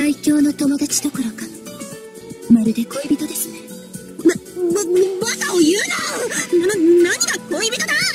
最強の友達どころかまるで恋人ですね。バカを言うな。何が恋人だ。